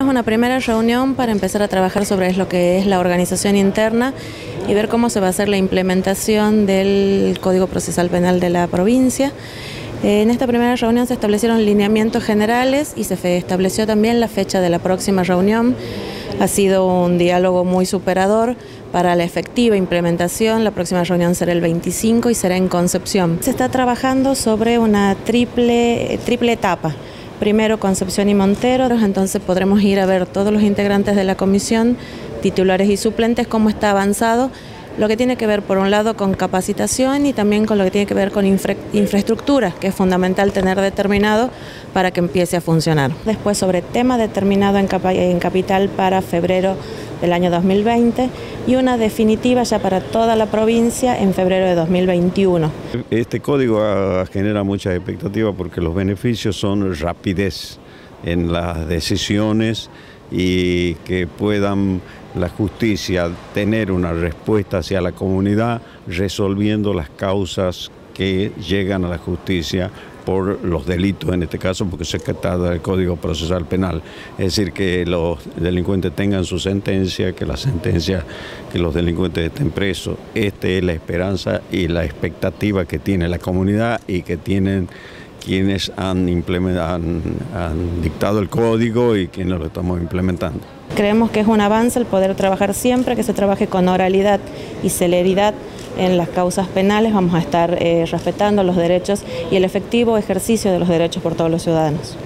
Es una primera reunión para empezar a trabajar sobre lo que es la organización interna y ver cómo se va a hacer la implementación del Código Procesal Penal de la provincia. En esta primera reunión se establecieron lineamientos generales y se estableció también la fecha de la próxima reunión. Ha sido un diálogo muy superador para la efectiva implementación. La próxima reunión será el 25 y será en Concepción. Se está trabajando sobre una triple etapa. Primero Concepción y Monteros, entonces podremos ir a ver todos los integrantes de la comisión, titulares y suplentes, cómo está avanzado, lo que tiene que ver por un lado con capacitación y también con lo que tiene que ver con infraestructura, que es fundamental tener determinado para que empiece a funcionar. Después sobre tema determinado en capital para febrero del año 2020 y una definitiva ya para toda la provincia en febrero de 2021. Este código genera muchas expectativas porque los beneficios son rapidez en las decisiones y que puedan la justicia tener una respuesta hacia la comunidad resolviendo las causas que llegan a la justicia por los delitos, en este caso, porque se trata del Código Procesal Penal. Es decir, que los delincuentes tengan su sentencia, que la sentencia, que los delincuentes estén presos. Esta es la esperanza y la expectativa que tiene la comunidad y que tienen quienes han dictado el código y quienes lo estamos implementando. Creemos que es un avance el poder trabajar siempre, que se trabaje con oralidad y celeridad en las causas penales. Vamos a estar respetando los derechos y el efectivo ejercicio de los derechos por todos los ciudadanos.